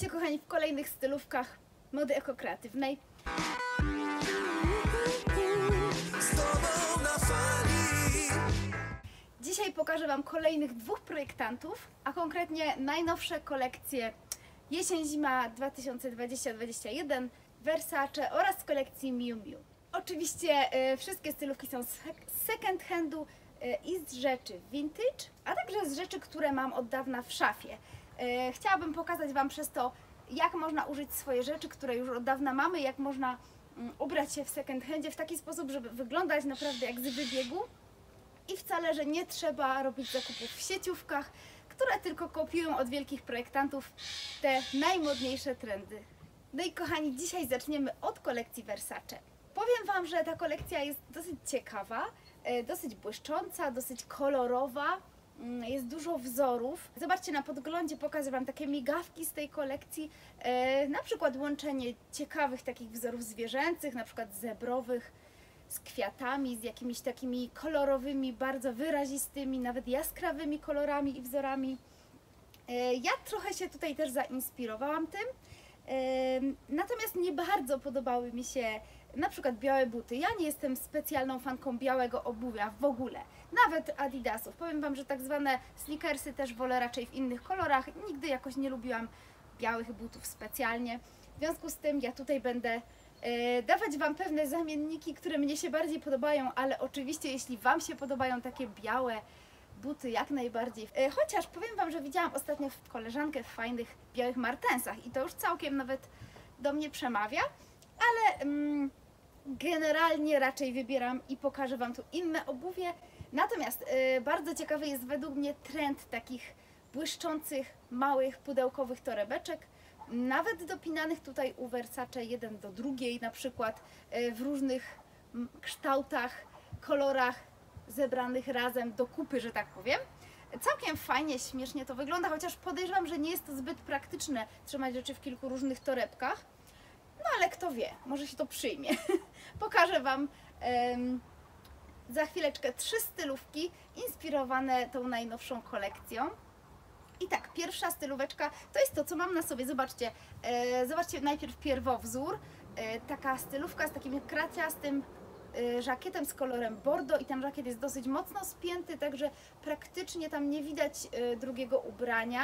Witajcie kochani w kolejnych stylówkach mody ekokreatywnej. Dzisiaj pokażę Wam kolejnych dwóch projektantów, a konkretnie najnowsze kolekcje jesień-zima 2020-2021 Versace oraz kolekcji Miu Miu. Oczywiście wszystkie stylówki są z second handu i z rzeczy vintage, a także z rzeczy, które mam od dawna w szafie. Chciałabym pokazać Wam przez to, jak można użyć swoje rzeczy, które już od dawna mamy, jak można ubrać się w second handzie w taki sposób, żeby wyglądać naprawdę jak z wybiegu i wcale, że nie trzeba robić zakupów w sieciówkach, które tylko kopiują od wielkich projektantów te najmodniejsze trendy. No i kochani, dzisiaj zaczniemy od kolekcji Versace. Powiem Wam, że ta kolekcja jest dosyć ciekawa, dosyć błyszcząca, dosyć kolorowa. Jest dużo wzorów. Zobaczcie, na podglądzie pokażę Wam takie migawki z tej kolekcji, na przykład łączenie ciekawych takich wzorów zwierzęcych, na przykład zebrowych z kwiatami, z jakimiś takimi kolorowymi, bardzo wyrazistymi, nawet jaskrawymi kolorami i wzorami. Ja trochę się tutaj też zainspirowałam tym, natomiast nie bardzo podobały mi się na przykład białe buty. Ja nie jestem specjalną fanką białego obuwia w ogóle, nawet Adidasów. Powiem Wam, że tak zwane sneakersy też wolę raczej w innych kolorach. Nigdy jakoś nie lubiłam białych butów specjalnie. W związku z tym ja tutaj będę dawać Wam pewne zamienniki, które mnie się bardziej podobają, ale oczywiście jeśli Wam się podobają takie białe buty, jak najbardziej. Chociaż powiem Wam, że widziałam ostatnio koleżankę w fajnych białych martensach i to już całkiem nawet do mnie przemawia, ale generalnie raczej wybieram i pokażę Wam tu inne obuwie. Natomiast bardzo ciekawy jest według mnie trend takich błyszczących, małych, pudełkowych torebeczek, nawet dopinanych tutaj u Versace jeden do drugiej, na przykład w różnych kształtach, kolorach, zebranych razem do kupy, że tak powiem. Całkiem fajnie, śmiesznie to wygląda, chociaż podejrzewam, że nie jest to zbyt praktyczne trzymać rzeczy w kilku różnych torebkach. No ale kto wie, może się to przyjmie. Pokażę Wam za chwileczkę trzy stylówki inspirowane tą najnowszą kolekcją. I tak, pierwsza stylóweczka to jest to, co mam na sobie. Zobaczcie, zobaczcie najpierw pierwowzór. Taka stylówka z takim kraciastym żakietem z kolorem bordo i ten żakiet jest dosyć mocno spięty, także praktycznie tam nie widać drugiego ubrania.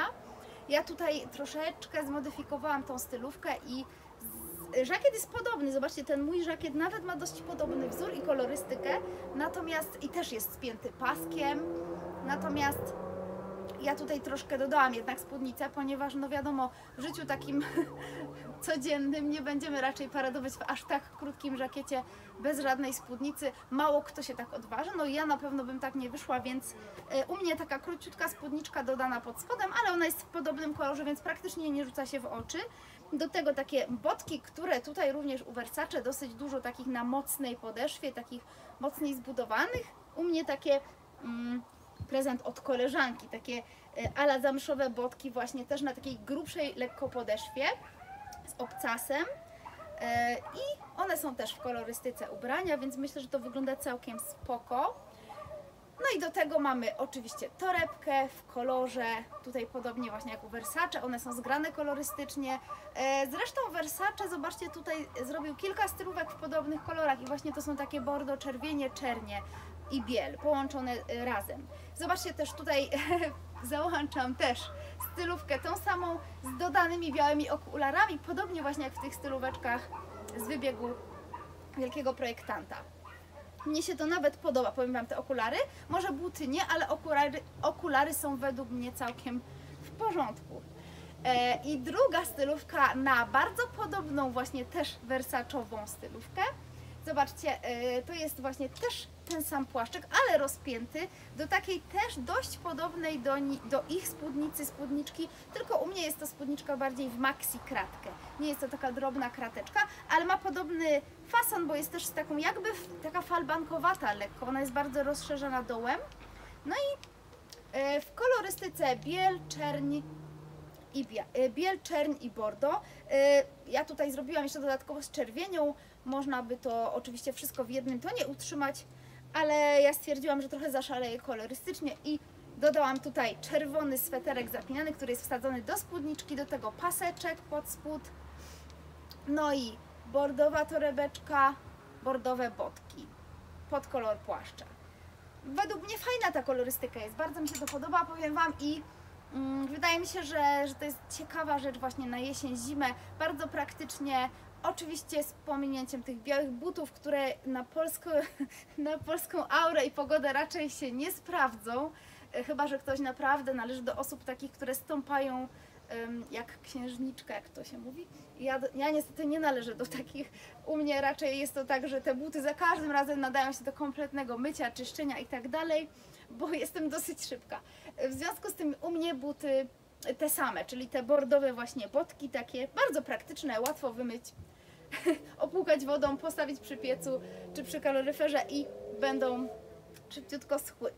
Ja tutaj troszeczkę zmodyfikowałam tą stylówkę i żakiet jest podobny, zobaczcie, ten mój żakiet nawet ma dość podobny wzór i kolorystykę, natomiast i też jest spięty paskiem, natomiast ja tutaj troszkę dodałam jednak spódnicę, ponieważ no wiadomo, w życiu takim codziennym nie będziemy raczej paradować w aż tak krótkim żakiecie bez żadnej spódnicy. Mało kto się tak odważy, no ja na pewno bym tak nie wyszła, więc u mnie taka króciutka spódniczka dodana pod spodem, ale ona jest w podobnym kolorze, więc praktycznie nie rzuca się w oczy. Do tego takie botki, które tutaj również u Versace dosyć dużo takich na mocnej podeszwie, takich mocniej zbudowanych. U mnie takie prezent od koleżanki, takie a la zamszowe botki właśnie też na takiej grubszej lekko podeszwie z obcasem i one są też w kolorystyce ubrania, więc myślę, że to wygląda całkiem spoko. No i do tego mamy oczywiście torebkę w kolorze, tutaj podobnie właśnie jak u Versace, one są zgrane kolorystycznie. Zresztą Versace, zobaczcie, tutaj zrobił kilka stylówek w podobnych kolorach i właśnie to są takie bordo, czerwienie, czernie i biel połączone razem. Zobaczcie też tutaj załączam też stylówkę tą samą z dodanymi białymi okularami, podobnie właśnie jak w tych stylóweczkach z wybiegu wielkiego projektanta. Mnie się to nawet podoba, powiem Wam, te okulary. Może buty nie, ale okulary są według mnie całkiem w porządku. I druga stylówka na bardzo podobną właśnie też Versace'ową stylówkę. Zobaczcie, to jest właśnie też ten sam płaszczyk, ale rozpięty, do takiej też dość podobnej do ich spódniczki, tylko u mnie jest to spódniczka bardziej w maxi kratkę. Nie jest to taka drobna krateczka, ale ma podobny fason, bo jest też taką jakby taka falbankowata lekko, ona jest bardzo rozszerzona dołem. No i w kolorystyce biel, czerń i bordo. Ja tutaj zrobiłam jeszcze dodatkowo z czerwienią, można by to oczywiście wszystko w jednym tonie utrzymać, ale ja stwierdziłam, że trochę zaszaleję kolorystycznie i Dodałam tutaj czerwony sweterek zapinany, który jest wsadzony do spódniczki, do tego paseczek pod spód. No i bordowa torebeczka, bordowe botki pod kolor płaszcza. Według mnie fajna ta kolorystyka jest, bardzo mi się to podoba, powiem Wam, i wydaje mi się, że to jest ciekawa rzecz właśnie na jesień, zimę, bardzo praktycznie, oczywiście z pominięciem tych białych butów, które na polską aurę i pogodę raczej się nie sprawdzą, chyba że ktoś naprawdę należy do osób takich, które stąpają jak księżniczka, jak to się mówi. Ja niestety nie należę do takich. U mnie raczej jest to tak, że te buty za każdym razem nadają się do kompletnego mycia, czyszczenia i tak dalej, bo jestem dosyć szybka. W związku z tym u mnie buty te same, czyli te bordowe właśnie botki, takie bardzo praktyczne, łatwo wymyć, opłukać wodą, postawić przy piecu czy przy kaloryferze i będą szybciutko schły.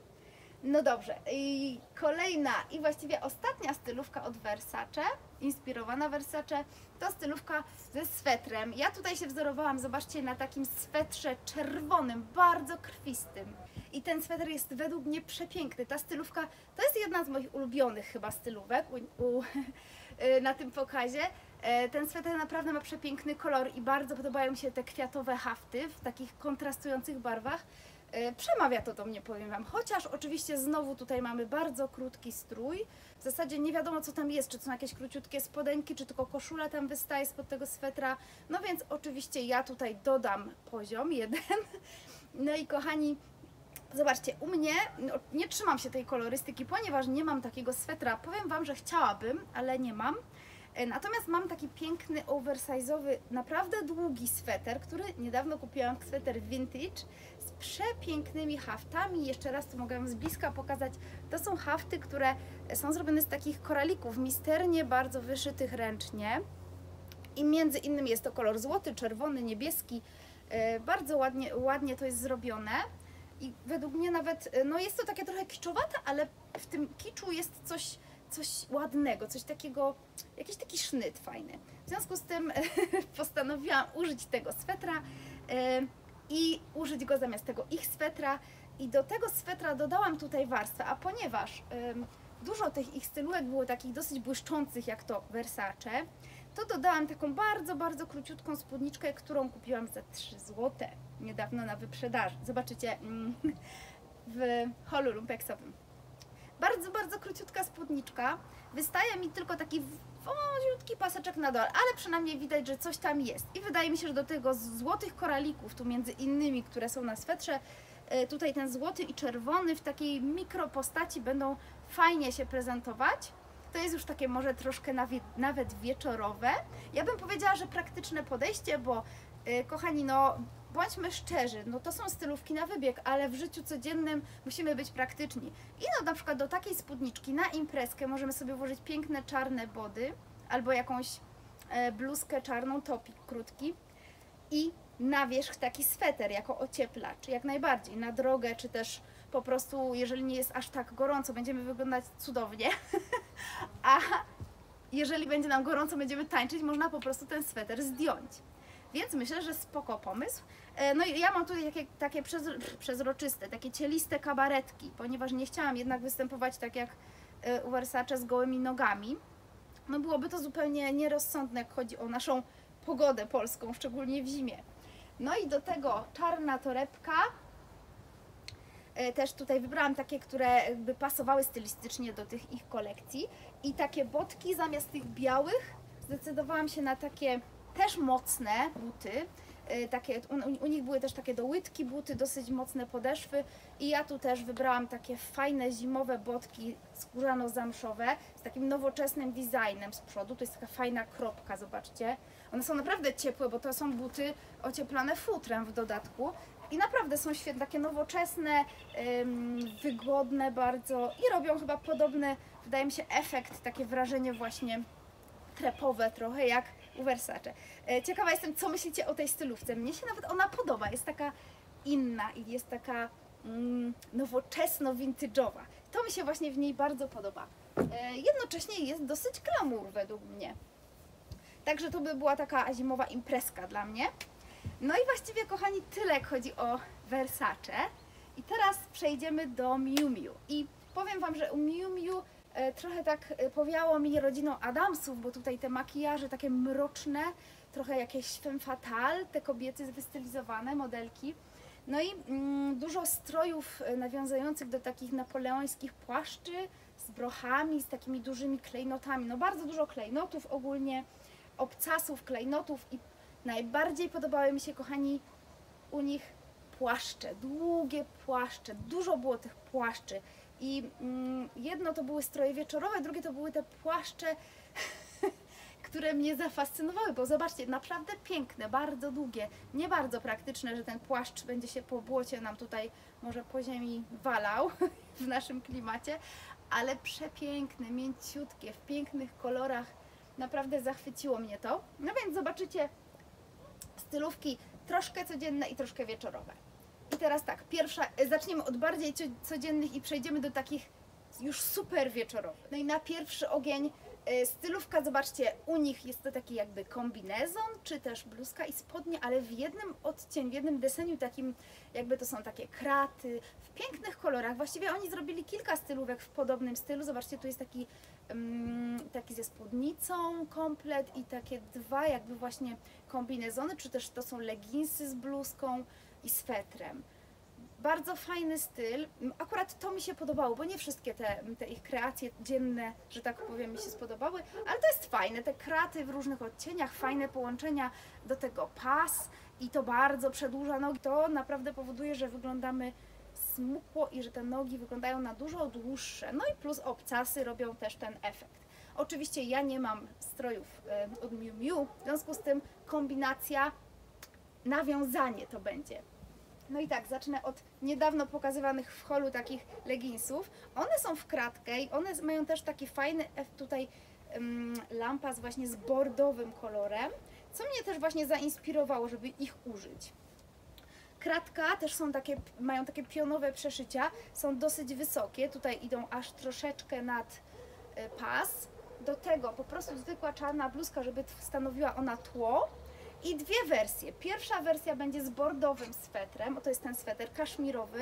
No dobrze, i kolejna i właściwie ostatnia stylówka od Versace, inspirowana Versace, to stylówka ze swetrem. Ja tutaj się wzorowałam, zobaczcie, na takim swetrze czerwonym, bardzo krwistym. I ten sweter jest według mnie przepiękny. Ta stylówka to jest jedna z moich ulubionych chyba stylówek na tym pokazie. Ten sweter naprawdę ma przepiękny kolor i bardzo podobają mi się te kwiatowe hafty w takich kontrastujących barwach. Przemawia to do mnie, powiem Wam, chociaż oczywiście znowu tutaj mamy bardzo krótki strój. W zasadzie nie wiadomo, co tam jest, czy to są jakieś króciutkie spodenki, czy tylko koszula tam wystaje spod tego swetra. No więc oczywiście ja tutaj dodam poziom jeden. No i kochani, zobaczcie, u mnie nie trzymam się tej kolorystyki, ponieważ nie mam takiego swetra. Powiem Wam, że chciałabym, ale nie mam. Natomiast mam taki piękny, oversize'owy, naprawdę długi sweter, który niedawno kupiłam, sweter vintage z przepięknymi haftami. Jeszcze raz to mogę Wam z bliska pokazać. To są hafty, które są zrobione z takich koralików, misternie bardzo wyszytych ręcznie. I między innymi jest to kolor złoty, czerwony, niebieski. Bardzo ładnie to jest zrobione. I według mnie nawet, no jest to takie trochę kiczowate, ale w tym kiczu jest coś ładnego, coś takiego, jakiś taki sznyt fajny. W związku z tym postanowiłam użyć tego swetra i użyć go zamiast tego ich swetra. I do tego swetra dodałam tutaj warstwę, a ponieważ dużo tych ich stylówek było takich dosyć błyszczących, jak to Versace, to dodałam taką bardzo, bardzo króciutką spódniczkę, którą kupiłam za 3 zł niedawno na wyprzedaży. Zobaczycie w holu lumpeksowym. Bardzo, bardzo króciutka spódniczka. Wystaje mi tylko taki wąziutki paseczek na dole, ale przynajmniej widać, że coś tam jest. I wydaje mi się, że do tego złotych koralików, tu między innymi, które są na swetrze, tutaj ten złoty i czerwony w takiej mikropostaci będą fajnie się prezentować. To jest już takie może troszkę nawet wieczorowe. Ja bym powiedziała, że praktyczne podejście, bo kochani, no bądźmy szczerzy, no to są stylówki na wybieg, ale w życiu codziennym musimy być praktyczni. I no na przykład do takiej spódniczki na imprezkę możemy sobie włożyć piękne czarne body albo jakąś bluzkę czarną, topik krótki i na wierzch taki sweter jako ocieplacz, jak najbardziej, na drogę czy też po prostu, jeżeli nie jest aż tak gorąco, będziemy wyglądać cudownie, a jeżeli będzie nam gorąco, będziemy tańczyć, można po prostu ten sweter zdjąć. Więc myślę, że spoko pomysł. No i ja mam tutaj takie przezroczyste, takie cieliste kabaretki, ponieważ nie chciałam jednak występować tak jak u Versace z gołymi nogami. No byłoby to zupełnie nierozsądne, jak chodzi o naszą pogodę polską, szczególnie w zimie. No i do tego czarna torebka. Też tutaj wybrałam takie, które jakby pasowały stylistycznie do tych ich kolekcji. I takie botki zamiast tych białych zdecydowałam się na takie też mocne buty. Takie, u nich były też takie do łydki buty, dosyć mocne podeszwy. I ja tu też wybrałam takie fajne zimowe botki skórzano-zamszowe z takim nowoczesnym designem z przodu. To jest taka fajna kropka, zobaczcie. One są naprawdę ciepłe, bo to są buty ocieplane futrem w dodatku. I naprawdę są świetne, takie nowoczesne, wygodne bardzo i robią chyba podobny, wydaje mi się, efekt, takie wrażenie właśnie trepowe trochę jak u Versace. Ciekawa jestem, co myślicie o tej stylówce. Mnie się nawet ona podoba, jest taka inna i jest taka nowoczesno-wintydżowa. To mi się właśnie w niej bardzo podoba. Jednocześnie jest dosyć glamour według mnie. Także to by była taka zimowa imprezka dla mnie. No i właściwie, kochani, tyle, jak chodzi o Versace. I teraz przejdziemy do Miu Miu. I Powiem Wam, że u Miu Miu trochę tak powiało mi rodziną Adamsów, bo tutaj te makijaże takie mroczne, trochę jakieś femme fatale, te kobiety wystylizowane, modelki. No i dużo strojów nawiązujących do takich napoleońskich płaszczy z brochami, z takimi dużymi klejnotami. No bardzo dużo klejnotów ogólnie, obcasów, klejnotów i najbardziej podobały mi się, kochani, u nich płaszcze, długie płaszcze, dużo było tych płaszczy. I jedno to były stroje wieczorowe, drugie to były te płaszcze, które mnie zafascynowały, bo zobaczcie, naprawdę piękne, bardzo długie, nie bardzo praktyczne, że ten płaszcz będzie się po błocie nam tutaj może po ziemi walał w naszym klimacie, ale przepiękne, mięciutkie, w pięknych kolorach, naprawdę zachwyciło mnie to. No więc zobaczycie stylówki troszkę codzienne i troszkę wieczorowe. I teraz tak, zaczniemy od bardziej codziennych i przejdziemy do takich już super wieczorowych. No i na pierwszy ogień stylówka, zobaczcie, u nich jest to taki jakby kombinezon, czy też bluzka i spodnie, ale w jednym odcieniu, w jednym deseniu takim, jakby to są takie kraty, w pięknych kolorach. Właściwie oni zrobili kilka stylówek w podobnym stylu. Zobaczcie, tu jest taki ze spódnicą komplet i takie dwa jakby właśnie kombinezony, czy też to są leginsy z bluzką i swetrem. Bardzo fajny styl, akurat to mi się podobało, bo nie wszystkie te ich kreacje dzienne, że tak powiem, mi się spodobały, ale to jest fajne, te kraty w różnych odcieniach, fajne połączenia, do tego pas i to bardzo przedłuża nogi, to naprawdę powoduje, że wyglądamy smukło i że te nogi wyglądają na dużo dłuższe, no i plus obcasy robią też ten efekt. Oczywiście ja nie mam strojów od Miu Miu, w związku z tym kombinacja, nawiązanie to będzie. No i tak, zacznę od niedawno pokazywanych w holu takich leginsów. One są w kratkę i one mają też taki fajny tutaj lampas właśnie z bordowym kolorem, co mnie też właśnie zainspirowało, żeby ich użyć. Kratka też są takie, mają takie pionowe przeszycia, są dosyć wysokie, tutaj idą aż troszeczkę nad pas. Do tego po prostu zwykła czarna bluzka, żeby stanowiła ona tło. I dwie wersje. Pierwsza wersja będzie z bordowym swetrem, to jest ten sweter kaszmirowy.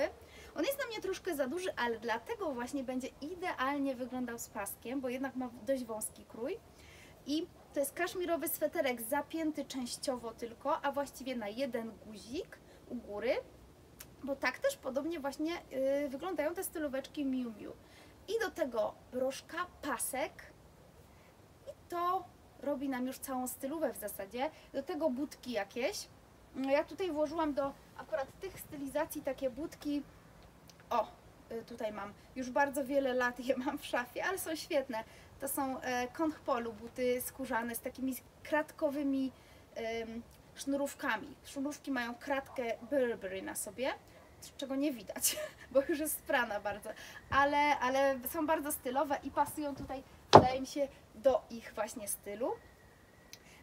On jest na mnie troszkę za duży, ale dlatego właśnie będzie idealnie wyglądał z paskiem, bo jednak ma dość wąski krój. I to jest kaszmirowy sweterek zapięty częściowo tylko, a właściwie na jeden guzik u góry, bo tak też podobnie właśnie wyglądają te stylóweczki Miu Miu. I do tego broszka, pasek i to robi nam już całą stylówę w zasadzie, do tego budki jakieś. Ja tutaj włożyłam do akurat tych stylizacji takie budki, o, tutaj mam już bardzo wiele lat, je mam w szafie, ale są świetne. To są Conch Polo buty skórzane z takimi kratkowymi sznurówkami. Sznurówki mają kratkę Burberry na sobie, czego nie widać, bo już jest sprana bardzo, ale są bardzo stylowe i pasują tutaj, wydaje mi się, do ich właśnie stylu.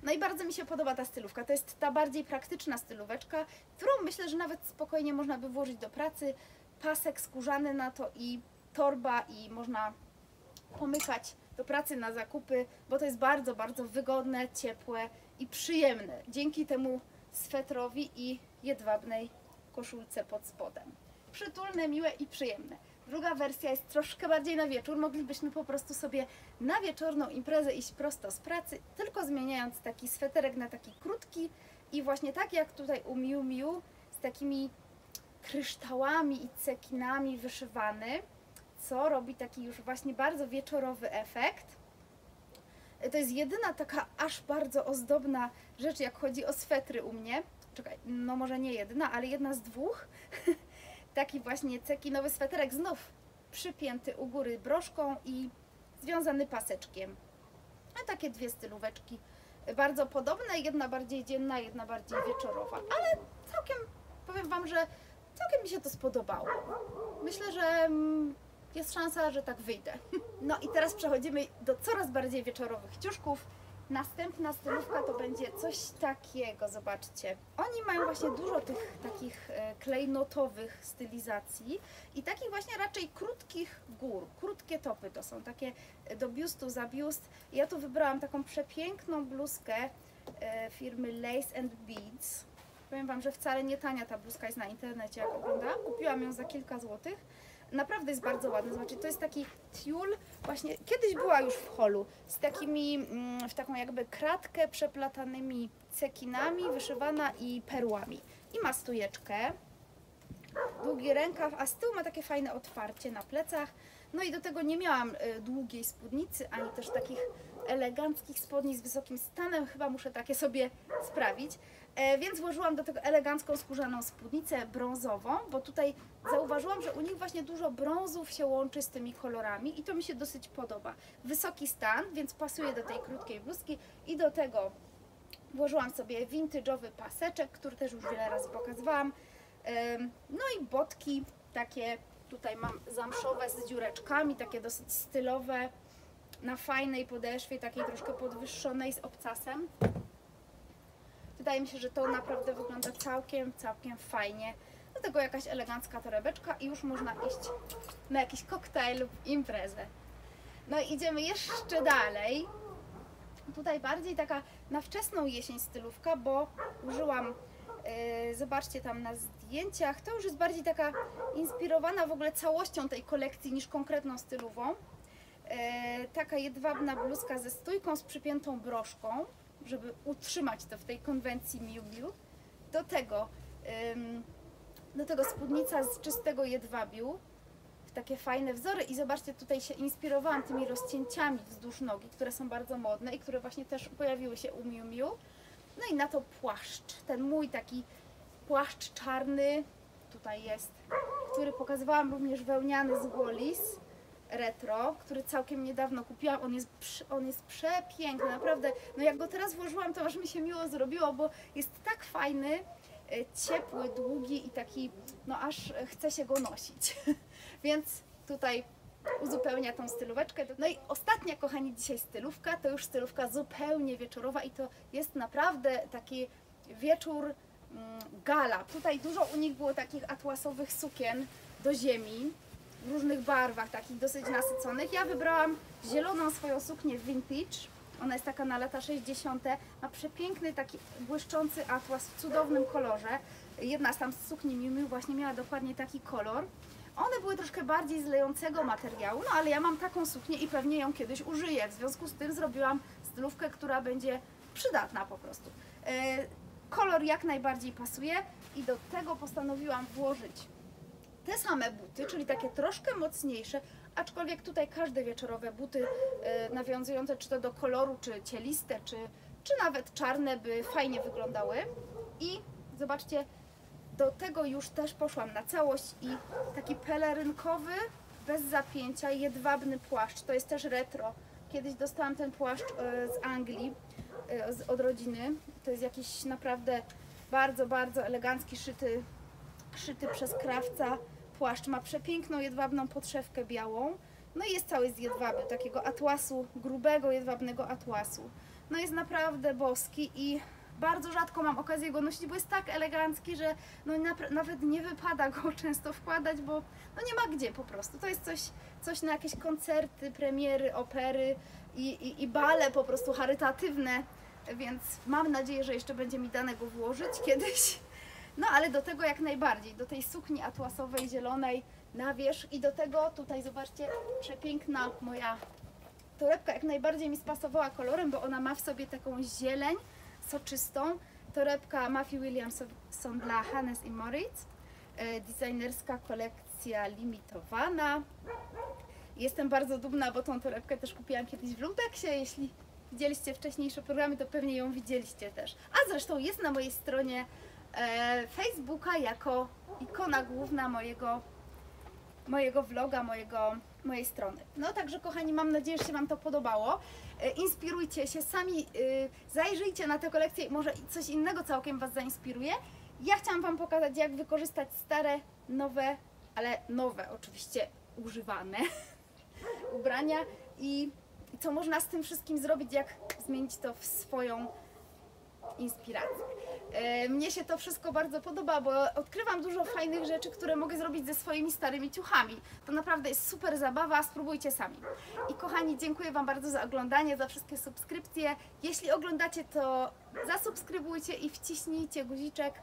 No i bardzo mi się podoba ta stylówka. To jest ta bardziej praktyczna stylóweczka, którą myślę, że nawet spokojnie można by włożyć do pracy. Pasek skórzany na to i torba i można pomykać do pracy na zakupy, bo to jest bardzo, bardzo wygodne, ciepłe i przyjemne. Dzięki temu swetrowi i jedwabnej koszulce pod spodem. Przytulne, miłe i przyjemne. Druga wersja jest troszkę bardziej na wieczór. Moglibyśmy po prostu sobie na wieczorną imprezę iść prosto z pracy, tylko zmieniając taki sweterek na taki krótki i właśnie tak jak tutaj u Miu Miu, z takimi kryształami i cekinami wyszywany, co robi taki już właśnie bardzo wieczorowy efekt. To jest jedyna taka aż bardzo ozdobna rzecz, jak chodzi o swetry u mnie. Czekaj, no może nie jedna, ale jedna z dwóch. Taki właśnie cekinowy sweterek, znów przypięty u góry broszką i związany paseczkiem. A takie dwie stylóweczki bardzo podobne, jedna bardziej dzienna, jedna bardziej wieczorowa. Ale całkiem, powiem Wam, że całkiem mi się to spodobało. Myślę, że jest szansa, że tak wyjdę. No i teraz przechodzimy do coraz bardziej wieczorowych ciuszków. Następna stylówka to będzie coś takiego, zobaczcie. Oni mają właśnie dużo tych takich klejnotowych stylizacji i takich właśnie raczej krótkich gór, krótkie topy to są, takie do biustu, za biust. Ja tu wybrałam taką przepiękną bluzkę firmy Lace and Beads. Powiem Wam, że wcale nie tania ta bluzka jest na internecie, jak oglądałam. Kupiłam ją za kilka złotych. naprawdę jest bardzo ładny. Zobaczcie, to jest taki tiul, właśnie kiedyś była już w holu, z takimi, w taką jakby kratkę przeplatanymi cekinami, wyszywana i perłami. I ma stójeczkę, długi rękaw, a z tyłu ma takie fajne otwarcie na plecach. No i do tego nie miałam długiej spódnicy, ani też takich eleganckich spodni z wysokim stanem, chyba muszę takie sobie sprawić. Więc włożyłam do tego elegancką skórzaną spódnicę brązową, bo tutaj zauważyłam, że u nich właśnie dużo brązów się łączy z tymi kolorami i to mi się dosyć podoba. Wysoki stan, więc pasuje do tej krótkiej bluzki i do tego włożyłam sobie vintage'owy paseczek, który też już wiele razy pokazywałam. No i botki takie, tutaj mam zamszowe z dziureczkami, takie dosyć stylowe, na fajnej podeszwie, takiej troszkę podwyższonej z obcasem. Wydaje mi się, że to naprawdę wygląda całkiem fajnie. Do tego jakaś elegancka torebeczka i już można iść na jakiś koktajl lub imprezę. No i idziemy jeszcze dalej. Tutaj bardziej taka na wczesną jesień stylówka, bo użyłam, zobaczcie tam na zdjęciach, to już jest bardziej taka inspirowana w ogóle całością tej kolekcji niż konkretną stylową. Taka jedwabna bluzka ze stójką z przypiętą broszką, żeby utrzymać to w tej konwencji Miu Miu. Do tego spódnica z czystego jedwabiu, takie fajne wzory i zobaczcie, tutaj się inspirowałam tymi rozcięciami wzdłuż nogi, które są bardzo modne i które właśnie też pojawiły się u Miu Miu. No i na to płaszcz, ten mój taki płaszcz czarny, tutaj jest, który pokazywałam również wełniany z Wallis. Retro, który całkiem niedawno kupiłam, on jest przepiękny, naprawdę, no jak go teraz włożyłam, to aż mi się miło zrobiło, bo jest tak fajny, ciepły, długi i taki, no aż chce się go nosić, więc tutaj uzupełnia tą stylóweczkę. No i ostatnia, kochani, dzisiaj stylówka, to już stylówka zupełnie wieczorowa i to jest naprawdę taki wieczór gala. Tutaj dużo u nich było takich atłasowych sukien do ziemi, w różnych barwach, takich dosyć nasyconych. Ja wybrałam zieloną swoją suknię vintage. Ona jest taka na lata 60. Ma przepiękny, taki błyszczący atłas w cudownym kolorze. Jedna z tam z sukni Miu Miu właśnie miała dokładnie taki kolor. One były troszkę bardziej z lejącego materiału, no ale ja mam taką suknię i pewnie ją kiedyś użyję. W związku z tym zrobiłam stylówkę, która będzie przydatna po prostu. Kolor jak najbardziej pasuje i do tego postanowiłam włożyć te same buty, czyli takie troszkę mocniejsze, aczkolwiek tutaj każde wieczorowe buty nawiązujące czy to do koloru, czy cieliste, czy nawet czarne by fajnie wyglądały. I zobaczcie, do tego już też poszłam na całość i taki pelerynkowy, bez zapięcia, jedwabny płaszcz, to jest też retro. Kiedyś dostałam ten płaszcz z Anglii, od rodziny. To jest jakiś naprawdę bardzo elegancki, szyty przez krawca płaszcz, ma przepiękną jedwabną podszewkę białą, no i jest cały z jedwabiu, takiego atłasu, grubego jedwabnego atłasu. No jest naprawdę boski i bardzo rzadko mam okazję go nosić, bo jest tak elegancki, że no nawet nie wypada go często wkładać, bo no nie ma gdzie po prostu. To jest coś na jakieś koncerty, premiery, opery i bale po prostu charytatywne, więc mam nadzieję, że jeszcze będzie mi dane go włożyć kiedyś. No ale do tego jak najbardziej, do tej sukni atłasowej, zielonej na wierzch i do tego tutaj zobaczcie, przepiękna moja torebka, jak najbardziej mi spasowała kolorem, bo ona ma w sobie taką zieleń soczystą. Torebka Mafia Williamson dla Hannes i Moritz, designerska kolekcja limitowana. Jestem bardzo dumna, bo tą torebkę też kupiłam kiedyś w Ludeksie, jeśli widzieliście wcześniejsze programy, to pewnie ją widzieliście też. A zresztą jest na mojej stronie Facebooka jako ikona główna mojego vloga, mojej strony. No także kochani, mam nadzieję, że się Wam to podobało. Inspirujcie się sami, zajrzyjcie na tę kolekcję i może coś innego całkiem Was zainspiruje. Ja chciałam Wam pokazać, jak wykorzystać stare, nowe, ale nowe oczywiście używane ubrania i co można z tym wszystkim zrobić, jak zmienić to w swoją inspirację. Mnie się to wszystko bardzo podoba, bo odkrywam dużo fajnych rzeczy, które mogę zrobić ze swoimi starymi ciuchami. To naprawdę jest super zabawa, spróbujcie sami. I kochani, dziękuję Wam bardzo za oglądanie, za wszystkie subskrypcje. Jeśli oglądacie, to zasubskrybujcie i wciśnijcie guziczek,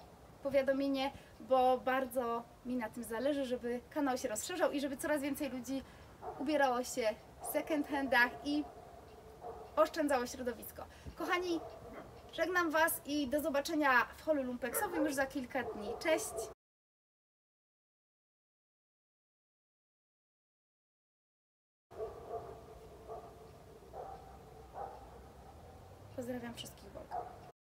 powiadomienie bo bardzo mi na tym zależy, żeby kanał się rozszerzał i żeby coraz więcej ludzi ubierało się w second handach i oszczędzało środowisko. Kochani, żegnam Was i do zobaczenia w holu lumpeksowym już za kilka dni. Cześć! Pozdrawiam wszystkich.